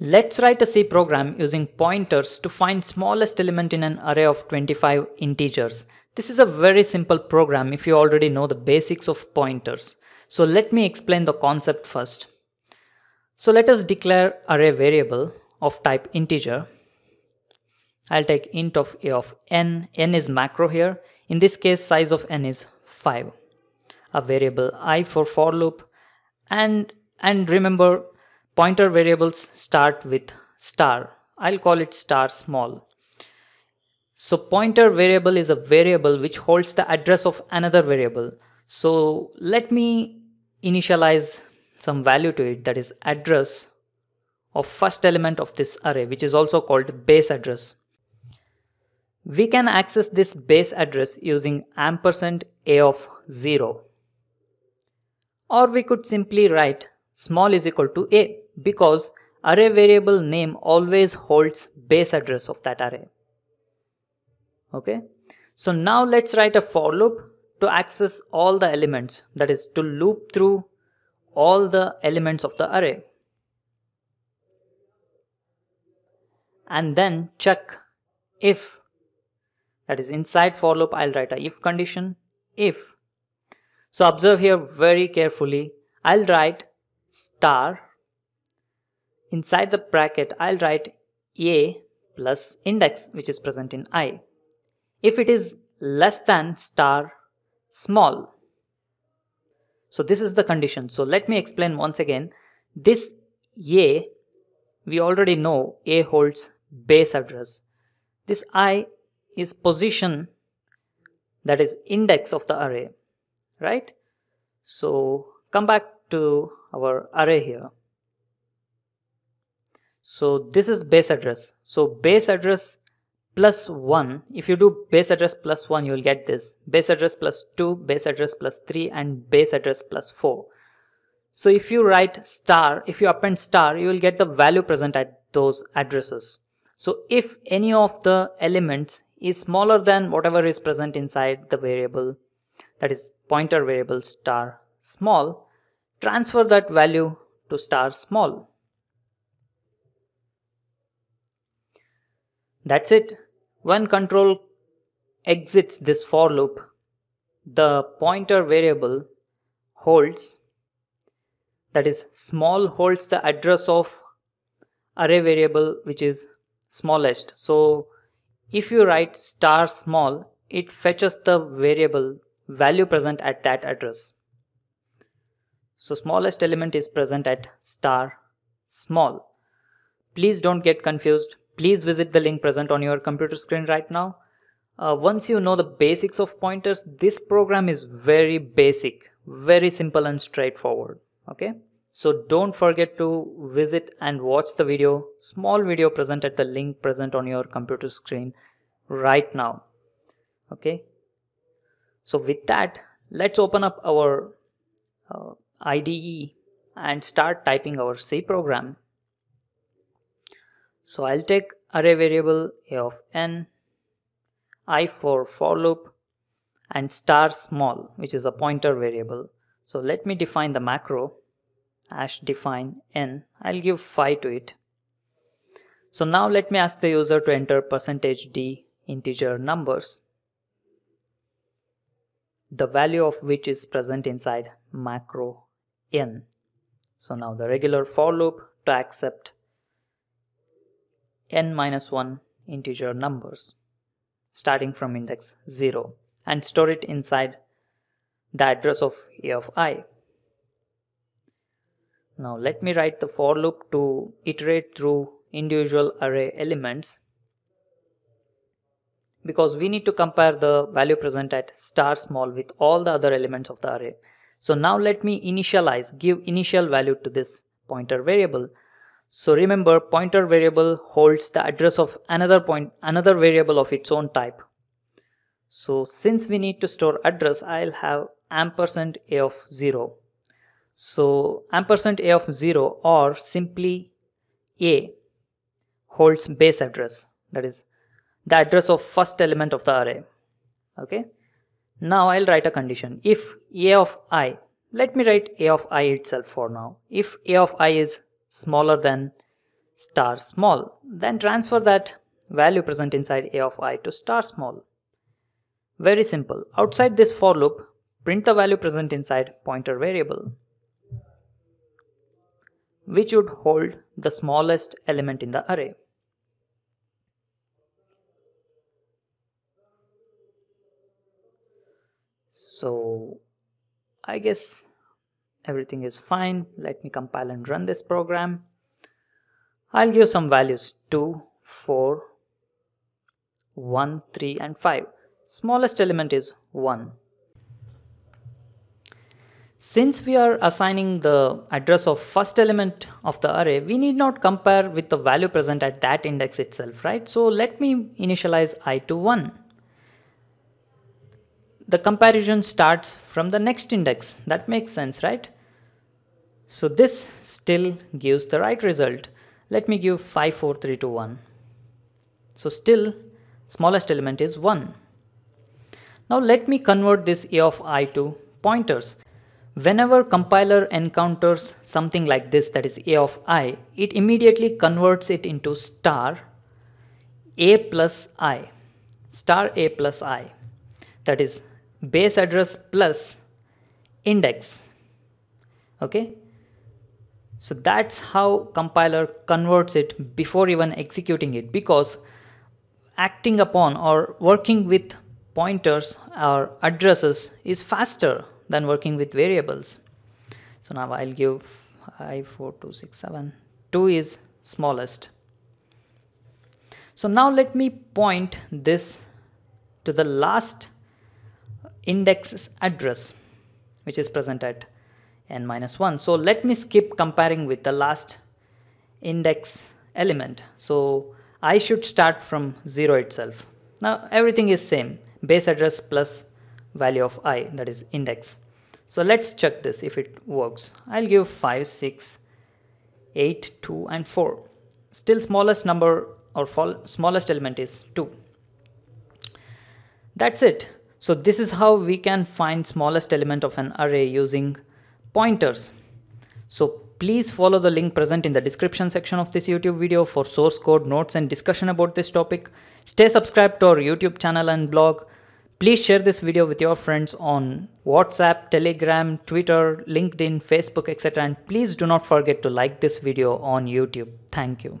Let's write a C program using pointers to find smallest element in an array of 25 integers. This is a very simple program if you already know the basics of pointers. So let me explain the concept first. So let us declare array variable of type integer. I'll take int of a of n. n is macro here. In this case, size of n is 5. A variable I for loop. And remember, pointer variables start with star. I'll call it star small. So pointer variable is a variable which holds the address of another variable. So let me initialize some value to it, that is address of first element of this array, which is also called base address. We can access this base address using ampersand a of 0. Or we could simply write small is equal to a, because array variable name always holds base address of that array. Okay, so now let's write a for loop to access all the elements, that is to loop through all the elements of the array. And then check if, that is inside for loop I'll write a if condition, if. So observe here very carefully, I'll write star, inside the bracket I'll write a plus index which is present in I. If it is less than star small. So this is the condition. So let me explain once again. This a, we already know a holds base address. This I is position, that is index of the array. Right? So come back to our array here. So this is base address. So base address plus 1, if you do base address plus 1, you will get this. Base address plus 2, base address plus 3, and base address plus 4. So if you write star, if you append star, you will get the value present at those addresses. So if any of the elements is smaller than whatever is present inside the variable, that is pointer variable star small, transfer that value to star small. That's it. When control exits this for loop, the pointer variable holds, that is small holds the address of array variable which is smallest. So if you write star small, it fetches the variable value present at that address. So smallest element is present at star small. Please don't get confused. Please visit the link present on your computer screen right now. Once you know the basics of pointers, this program is very basic, very simple and straightforward. Okay, so don't forget to visit and watch the video, small video present at the link present on your computer screen right now. Okay. So with that, let's open up our IDE and start typing our C program. So I'll take array variable a of n, I for loop, and star small, which is a pointer variable. So let me define the macro, hash define n. I'll give 5 to it. So now let me ask the user to enter %d integer numbers, the value of which is present inside macro n. So now the regular for loop to accept n-1 integer numbers starting from index 0 and store it inside the address of a of I. Now let me write the for loop to iterate through individual array elements, because we need to compare the value present at star small with all the other elements of the array. So now let me initialize, give initial value to this pointer variable. So remember, pointer variable holds the address of another variable of its own type. So since we need to store address, I'll have ampersand a of 0. So ampersand a of 0, or simply a, holds base address, that is the address of first element of the array. Okay, now I'll write a condition. If a of I, let me write a of I itself for now. If a of I is smaller than star small. Then transfer that value present inside a of I to star small. Very simple. Outside this for loop, print the value present inside pointer variable, which would hold the smallest element in the array. So I guess everything is fine. Let me compile and run this program. I'll give some values 2, 4, 1, 3 and 5. Smallest element is 1. Since we are assigning the address of first element of the array, we need not compare with the value present at that index itself, right? So let me initialize I to 1. The comparison starts from the next index. That makes sense, right? So this still gives the right result. Let me give 5, 4, 3, 2, 1. So still smallest element is 1. Now let me convert this a of I to pointers. Whenever compiler encounters something like this, that is a of I, it immediately converts it into star a plus I, star a plus I, that is base address plus index. Okay, so that's how compiler converts it before even executing it, because acting upon or working with pointers or addresses is faster than working with variables. So now I'll give 5, 4, 2, 6, 7. 2 is smallest. So now let me point this to the last index's address, which is present at n-1. So let me skip comparing with the last index element. So I should start from 0 itself. Now everything is same. Base address plus value of I, that is index. So let's check this if it works. I'll give 5, 6, 8, 2 and 4. Still smallest number or smallest element is 2. That's it. So this is how we can find smallest element of an array using pointers. So please follow the link present in the description section of this YouTube video for source code, notes and discussion about this topic. Stay subscribed to our YouTube channel and blog. Please share this video with your friends on WhatsApp, Telegram, Twitter, LinkedIn, Facebook, etc. And please do not forget to like this video on YouTube. Thank you.